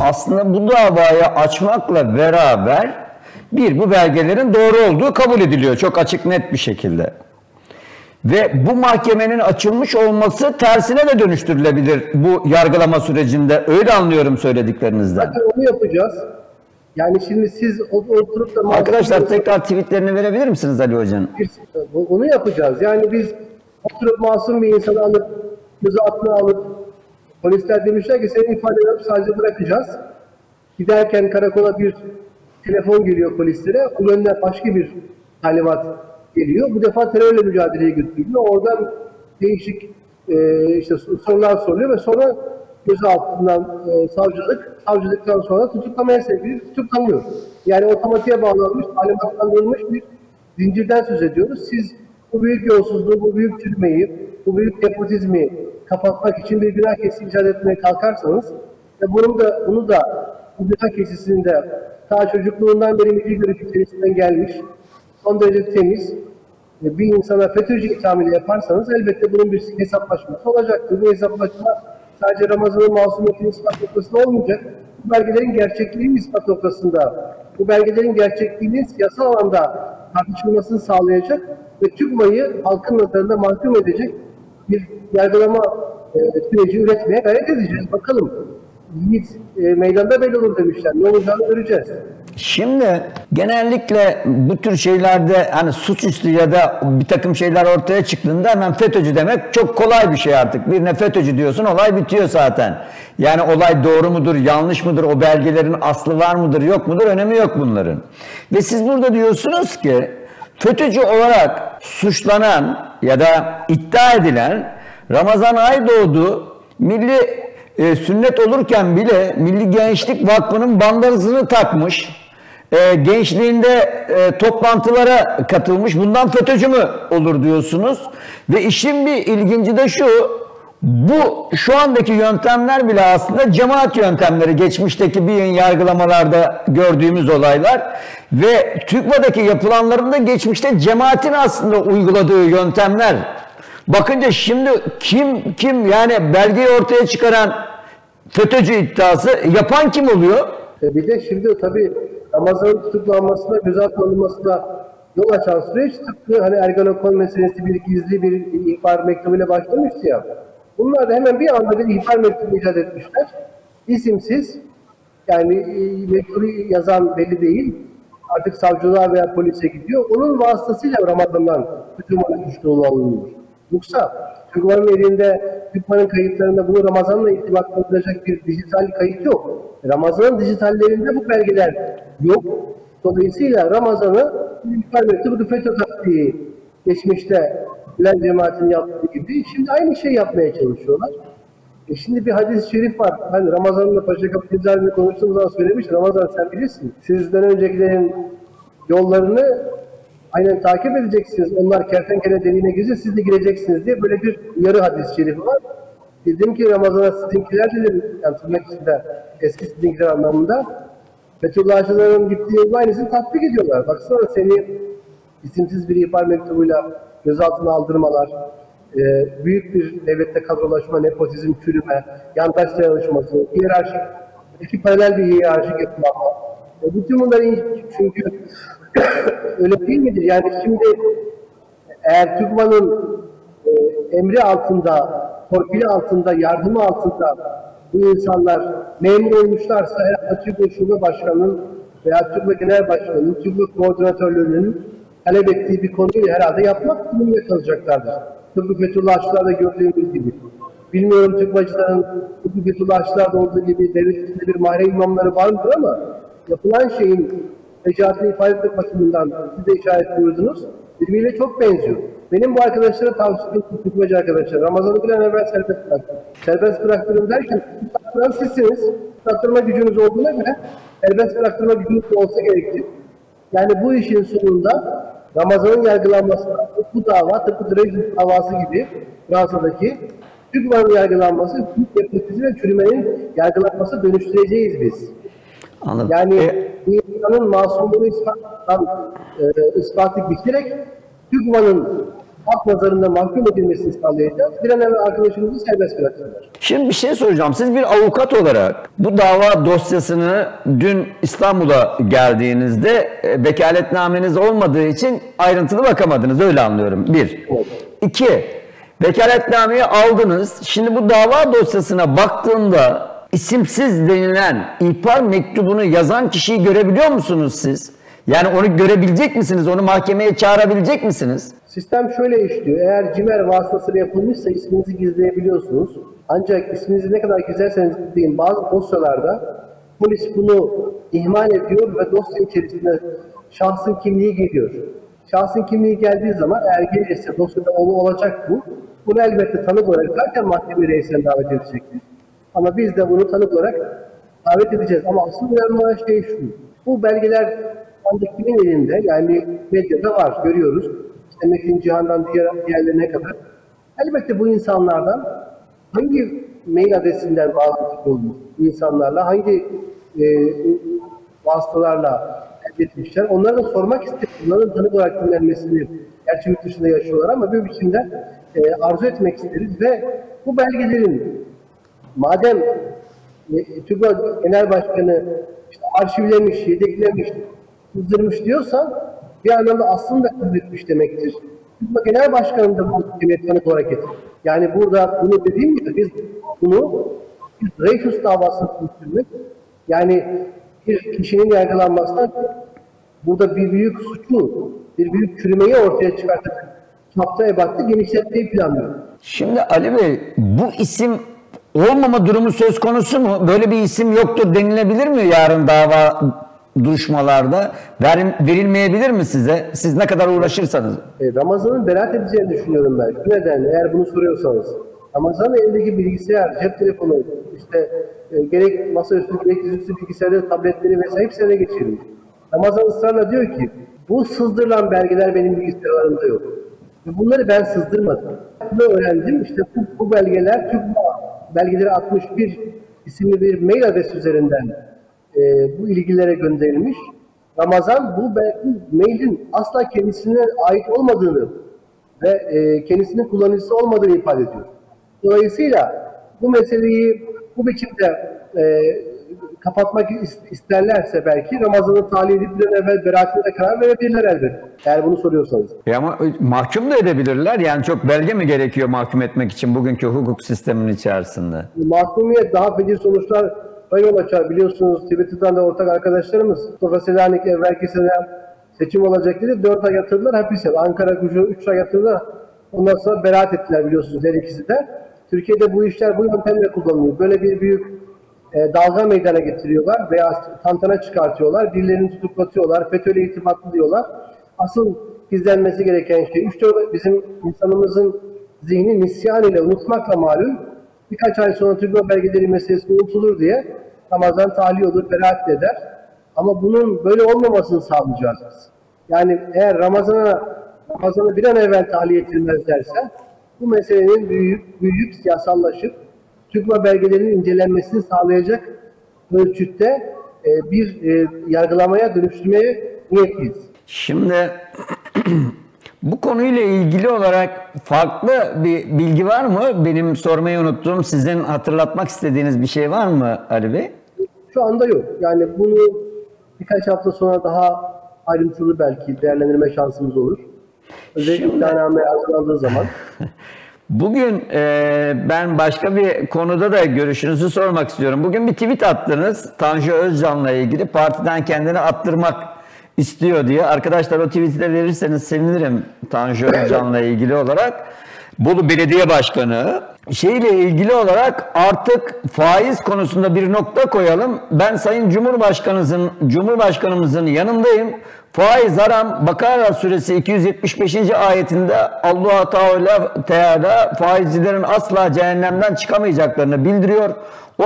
aslında bu davayı açmakla beraber bu belgelerin doğru olduğu kabul ediliyor çok açık net bir şekilde. Ve bu mahkemenin açılmış olması tersine de dönüştürülebilir bu yargılama sürecinde. Öyle anlıyorum söylediklerinizden. Zaten onu yapacağız. Yani şimdi siz oturup da... Arkadaşlar tekrar tweetlerini verebilir misiniz Ali Hoca'nın? Onu yapacağız. Yani biz oturup masum bir insanı alıp, gözaltına alıp, polisler demişler ki senin ifadeni alıp sadece bırakacağız. Giderken karakola bir telefon geliyor polislere. Onun önüne başka bir talimat geliyor. Bu defa terörle mücadeleye götürülüyor. Oradan değişik işte sorular soruluyor ve sonra gözaltından savcılıktan sonra tutuklamaya sevk ediliyor, tutuklanıyor. Yani otomatiğe bağlanmış, talimatlandırılmış bir zincirden söz ediyoruz. Siz bu büyük yolsuzluğu, bu büyük çürümeyi, bu büyük nepotizmi kapatmak için bir günah kesisi icat etmeye kalkarsanız ve bu günah kesisini de daha çocukluğundan beri milli görüş içerisinden gelmiş, son derece temiz bir insana FETÖ'cü ithamıyla yaparsanız elbette bunun bir hesaplaşması olacaktır. Bu hesaplaşma sadece Ramazan'ın masumiyetinin ispat noktasında olmayacak. Bu belgelerin gerçekliğinin ispat noktasında, bu belgelerin gerçekliğinin siyasal alanda tartışılmasını sağlayacak ve TÜGMA'yı halkın nazarında mahkum edecek bir yargılama süreci üretmeye gayret edeceğiz. Bakalım. Yiğit meydanda belli olur demişler. Ne olacağını göreceğiz. Şimdi genellikle bu tür şeylerde hani suçüstü ya da bir takım şeyler ortaya çıktığında hemen FETÖ'cü demek çok kolay bir şey artık. Birine FETÖ'cü diyorsun, olay bitiyor zaten. Yani olay doğru mudur, yanlış mıdır, o belgelerin aslı var mıdır, yok mudur, önemi yok bunların. Ve siz burada diyorsunuz ki FETÖ'cü olarak suçlanan ya da iddia edilen Ramazan Aydoğdu milli sünnet olurken bile Milli Gençlik Vakfı'nın bandasını takmış, gençliğinde toplantılara katılmış, bundan FETÖ'cü mü olur diyorsunuz. Ve işin bir ilginci de şu, şu andaki yöntemler bile aslında cemaat yöntemleri, geçmişteki bir yargılamalarda gördüğümüz olaylar ve TÜGMA'daki yapılanların da geçmişte cemaatin aslında uyguladığı yöntemler. Bakınca şimdi kim yani belgeyi ortaya çıkaran FETÖ'cü iddiası yapan kim oluyor? Bir de şimdi tabii Ramazan'ın tutuklanmasına, gözaltına alınmasına yol açan süreç tıpkı hani Ergenekon meselesi bir gizli bir ihbar mektubuyla başlamıştı ya. Bunlar da hemen bir anda bir ihbar mektubu icat etmişler. İsimsiz, yani mektubu yazan belli değil. Artık savcılığa veya polise gidiyor. Onun vasıtasıyla Ramazan'dan tutuklanma suçluluğu alınıyor. Yoksa TÜGMA'nın elinde, TÜGMA'nın kayıtlarında bunu Ramazan'la irtibatlandıracak bir dijital kayıt yok. Ramazan'ın dijitallerinde bu belgeler yok. Dolayısıyla Ramazan'ı bu FETÖ taktiği geçmişte Gülen cemaatinin yaptığı gibi şimdi aynı şey yapmaya çalışıyorlar. Şimdi bir hadis-i şerif var. Ben Ramazan'la Paşa Kapıcılar'la konuştuğum zaman söylemiş. Ramazan sen bilirsin. Sizden öncekilerin yollarını aynen takip edeceksiniz. Onlar kertenkele deliğine girecek, siz de gireceksiniz diye böyle bir yarı hadis-i şerifi var. Dedim ki Ramazan'a sizinkiler dedim, yani tırnak içinde eski sizinkiler anlamında Fethullahçıların gittiği yolun aynısını tatbik ediyorlar. Baksana seni isimsiz bir ihbar mektubuyla gözaltına aldırmalar, büyük bir devlette kadrolaşma, nepotizm, çürüme, yandaş dayanışması, hiyerarşik, iki paralel bir hiyerarşik yapılanma. Bütün bunlar iyi çünkü öyle değil midir? Yani şimdi eğer TÜGMA'nın emri altında, torpili altında, yardımı altında bu insanlar memur olmuşlarsa herhalde TÜGMA Şube Başkanı'nın veya TÜGMA Genel Başkanı'nın, TÜGMA Koordinatörlüğü'nün talep ettiği bir konuyu herhalde yapmak durumunda kalacaklardır. Tıpkı Fethullahçılar'da gördüğümüz gibi. Bilmiyorum TÜGMA'cıların tıpkı Fethullahçılar'da olduğu gibi devlet içinde bir mahrem imamları vardır ama yapılan şeyin tecahatini ifade etmek bakımından siz de işaret buyurdunuz. Birbiriyle çok benziyor. Benim bu arkadaşlara tavsiye tutmacı arkadaşlar. Ramazan'ı bilen evvel serbest bıraktım. Serbest bıraktırın derken tutaktıran sizsiniz. Tutaklarma gücünüz olduğuna göre serbest bıraktırma gücünüz olsa gerekti. Yani bu işin sonunda Ramazan'ın yargılanmasına bu dava tıpkı Dreyfus davası gibi Fransa'daki TÜGMA'nın yargılanması, Türk Devleti ve çürümenin yargılanması dönüştüreceğiz biz. Anladım. Yani bir insanın masumluğunu ispatı bitirerek TÜGMA'nın halk nazarında mahkum edilmesini sağlayacağız. Bir an evvel arkadaşımızı serbest bırakacaklar. Şimdi bir şey soracağım. Siz bir avukat olarak bu dava dosyasını dün İstanbul'a geldiğinizde vekaletnameniz olmadığı için ayrıntılı bakamadınız. Öyle anlıyorum. Bir. Evet. İki. Vekaletnameyi aldınız. Şimdi bu dava dosyasına baktığında isimsiz denilen ihbar mektubunu yazan kişiyi görebiliyor musunuz siz? Yani onu görebilecek misiniz? Onu mahkemeye çağırabilecek misiniz? Sistem şöyle işliyor. Eğer CİMER vasıtasıyla yapılmışsa isminizi gizleyebiliyorsunuz. Ancak isminizi ne kadar gizlerseniz gizleyin, bazı dosyalarda polis bunu ihmal ediyor ve dosya içerisinde şahsın kimliği geliyor. Şahsın kimliği geldiği zaman eğer gelirse dosyada olacak bu. Bunu elbette tanık olarak zaten mahkeme reisine davet edecektir. Ama biz de bunu tanık olarak davet edeceğiz. Ama asıl önemli olan şey şu. Bu belgeler ancak kimin elinde, yani medyada var, görüyoruz. Metin Cihan'dan diğerlerine kadar. Elbette bu insanlardan hangi mail adresinden bağlantı olmuş, insanlarla hangi vasıtalarla elde etmişler, onları da sormak istedim. Bunların tanık olarak dinlenmesini gerçi yurt dışında yaşıyorlar ama bir biçimde arzu etmek isteriz ve bu belgelerin madem TÜGVA Genel Başkanı işte arşivlemiş, yedeklemiş, kızdırmış diyorsa bir anlamda aslında kızdırmış demektir. TÜGVA Genel Başkanı da bu kıymetli olarak etti. Yani burada bunu dediğim gibi biz bunu Dreyfus davasını sürdürmek, yani bir kişinin yargılanmasından burada bir büyük suçu, bir büyük çürümeyi ortaya çıkartıp çapta ebattı genişletmeyi planlıyor. Şimdi Ali Bey, bu isim olmama durumu söz konusu mu? Böyle bir isim yoktur denilebilir mi yarın dava duruşmalarda? Verilmeyebilir mi size? Siz ne kadar uğraşırsanız. Ramazan'ın beraat edeceğini düşünüyorum ben. Bu nedenle eğer bunu soruyorsanız. Ramazan'ın elindeki bilgisayar, cep telefonu, işte gerek masaüstü, gerek dizüstü bilgisayarları, tabletleri vesaire hepsini ele geçiriyor. Ramazan ısrarla diyor ki bu sızdırılan belgeler benim bilgisayarlarımda yok. Ve bunları ben sızdırmadım. Bunu öğrendim. İşte bu belgeler TÜGVA belgeleri 61 isimli bir mail adresi üzerinden bu ilgilere gönderilmiş. Ramazan bu mailin asla kendisine ait olmadığını ve kendisinin kullanıcısı olmadığını ifade ediyor. Dolayısıyla bu meseleyi bu biçimde kapatmak isterlerse belki Ramazan'ı tahliye edip bir an evvel beraatine karar verebilirler elbette. Eğer bunu soruyorsanız. Ama mahkum da edebilirler. Yani çok belge mi gerekiyor mahkum etmek için bugünkü hukuk sisteminin içerisinde? Mahkumiyet daha feci sonuçlar yol açar. Biliyorsunuz Twitter'dan da ortak arkadaşlarımız Mustafa Selanik evvelki sene seçim olacak dedi. 4 ay yatırdılar hapis yedi. Ankara Gücü 3 ay yatırdılar. Ondan sonra beraat ettiler biliyorsunuz her ikisi de. Türkiye'de bu işler bu yöntemle kullanılıyor. Böyle bir büyük dalga meydana getiriyorlar veya tantana çıkartıyorlar, birilerini tutuklatıyorlar, FETÖ'yle irtibatlı diyorlar. Asıl gizlenmesi gereken şey, bizim insanımızın zihni nisyan ile unutmakla malum, birkaç ay sonra TÜGVA belgeleri meselesi unutulur diye Ramazan tahliye olur, beraat eder. Ama bunun böyle olmamasını sağlayacağız biz. Yani eğer Ramazan'ı bir an evvel tahliye ettirmezlerse, bu meselenin büyüyüp siyasallaşıp, TÜGVA belgelerinin incelenmesini sağlayacak ölçütte bir yargılamaya dönüştürmeye niyetliyiz. Şimdi bu konuyla ilgili olarak farklı bir bilgi var mı? Benim sormayı unuttuğum, sizin hatırlatmak istediğiniz bir şey var mı Ali Bey? Şu anda yok. Yani bunu birkaç hafta sonra daha ayrıntılı belki değerlendirme şansımız olur. Özellikle iddianame hazırlandığı zaman. Bugün ben başka bir konuda da görüşünüzü sormak istiyorum. Bugün bir tweet attınız. Tanju Özcan'la ilgili partiden kendini attırmak istiyor diye. Arkadaşlar o tweet'i de verirseniz sevinirim Tanju Özcan'la ilgili olarak. Bolu Belediye Başkanı. Şeyle ilgili olarak artık faiz konusunda bir nokta koyalım. Ben Sayın Cumhurbaşkanımızın yanındayım. Faiz haram. Bakara suresi 275. ayetinde Allah-u Teala faizcilerin asla cehennemden çıkamayacaklarını bildiriyor.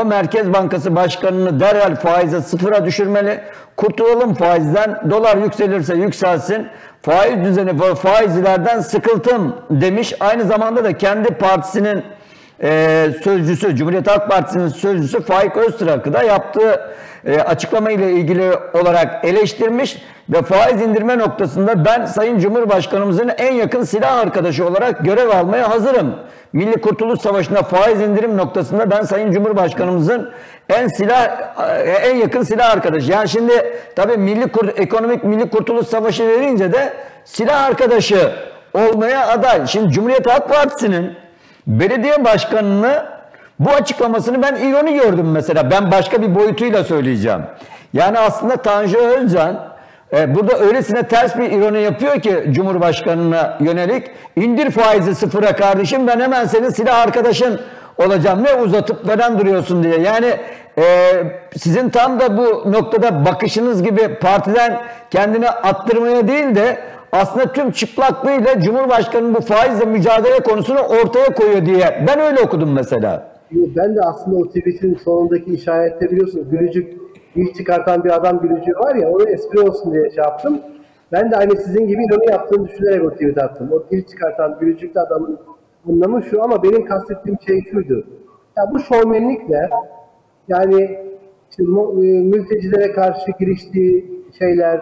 O Merkez Bankası Başkanı'nı derhal faize sıfıra düşürmeli. Kurtulalım faizden. Dolar yükselirse yükselsin. Faiz düzeni faizcilerden sıkıldım demiş. Aynı zamanda da kendi partisinin sözcüsü, Cumhuriyet Halk Partisi'nin sözcüsü Faik Öztrak'ı da yaptığı açıklama ile ilgili olarak eleştirmiş ve faiz indirme noktasında ben Sayın Cumhurbaşkanımızın en yakın silah arkadaşı olarak görev almaya hazırım. Milli Kurtuluş Savaşı'nda faiz indirim noktasında ben Sayın Cumhurbaşkanımızın en yakın silah arkadaşı. Yani şimdi tabii Milli Kurtuluş Savaşı verince de silah arkadaşı olmaya aday. Şimdi Cumhuriyet Halk Partisi'nin belediye başkanını bu açıklamasını ben ironi gördüm mesela. Ben başka bir boyutuyla söyleyeceğim. Yani aslında Tanju Özcan burada öylesine ters bir ironi yapıyor ki Cumhurbaşkanı'na yönelik. İndir faizi sıfıra kardeşim, ben hemen senin silah arkadaşın olacağım. Ne uzatıp veren duruyorsun diye. Yani sizin tam da bu noktada bakışınız gibi partiden kendini attırmaya değil de aslında tüm çıplaklığıyla Cumhurbaşkanı bu faizle mücadele konusunu ortaya koyuyor diye. Ben öyle okudum mesela. Ben de aslında o tweet'in sonundaki işarette biliyorsunuz gülücük ilk çıkartan bir adam gülücüğü var ya, onu espri olsun diye şey yaptım. Ben de aynı sizin gibi onu yaptığını düşünerek o tweet'i attım. O ilk çıkartan gülücüklü adamın anlamı şu ama benim kastettiğim şey şuydu. Ya bu şovmenlikle yani işte, mültecilere karşı giriştiği şeyler,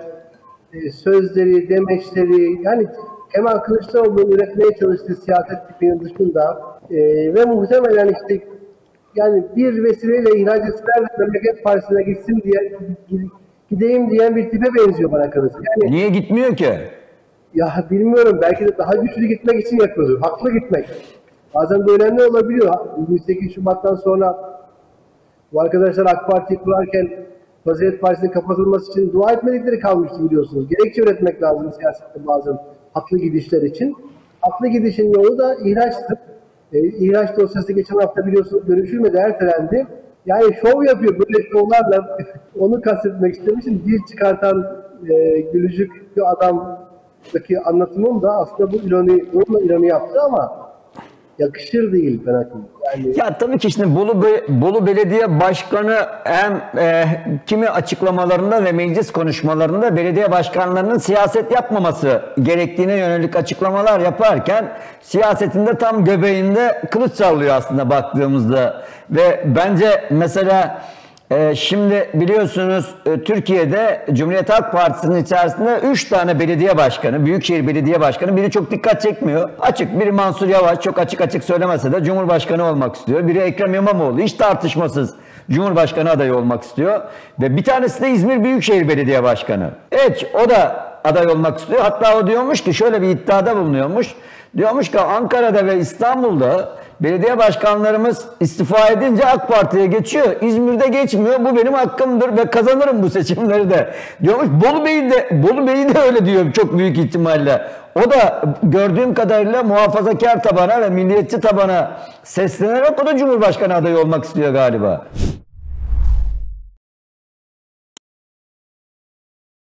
sözleri, demeçleri, yani Kemal Kılıçdaroğlu'nun üretmeye çalıştığı siyaset tipinin dışında ve muhtemelen işte yani bir vesileyle ihracatçılar memleket partisine gitsin diye gideyim diyen bir tipe benziyor bana kalırsa. Yani, niye gitmiyor ki? Ya bilmiyorum, belki de daha güçlü gitmek için yapıyordur. Haklı gitmek. Bazen de önemli olabiliyor. 28 Şubat'tan sonra bu arkadaşlar AK Parti'yi kurarken Fazilet Partisi'nin kapatılması için dua etmedikleri kalmıştı biliyorsunuz. Gerekçe üretmek lazım siyasette bazen haklı gidişler için. Haklı gidişin yolu da ihraçtır. İhraç dosyası geçen hafta biliyorsunuz görüşülmedi, ertelendi. Yani şov yapıyor böyle şovlarla onu kastetmek istemişim. Dil çıkartan gülücüklü adamdaki anlatımım da aslında bu ironi yaptı ama yakışır değil ben aklıma. Yani... Ya tabii ki şimdi Bolu Belediye Başkanı hem kimi açıklamalarında ve meclis konuşmalarında belediye başkanlarının siyaset yapmaması gerektiğine yönelik açıklamalar yaparken siyasetinde tam göbeğinde kılıç sallıyor aslında baktığımızda. Ve bence mesela şimdi biliyorsunuz Türkiye'de Cumhuriyet Halk Partisi'nin içerisinde 3 tane belediye başkanı, büyükşehir belediye başkanı, biri çok dikkat çekmiyor. Açık, biri Mansur Yavaş, çok açık söylemese de Cumhurbaşkanı olmak istiyor. Biri Ekrem İmamoğlu, hiç tartışmasız Cumhurbaşkanı adayı olmak istiyor. Ve bir tanesi de İzmir Büyükşehir Belediye Başkanı. Evet, o da aday olmak istiyor. Hatta o diyormuş ki, şöyle bir iddiada bulunuyormuş. Diyormuş ki Ankara'da ve İstanbul'da belediye başkanlarımız istifa edince AK Parti'ye geçiyor. İzmir'de geçmiyor. Bu benim hakkımdır ve kazanırım bu seçimleri de. Diyormuş. Bolu Bey'i de öyle diyor çok büyük ihtimalle. O da gördüğüm kadarıyla muhafazakar tabana ve milliyetçi tabana seslenerek o da Cumhurbaşkanı adayı olmak istiyor galiba.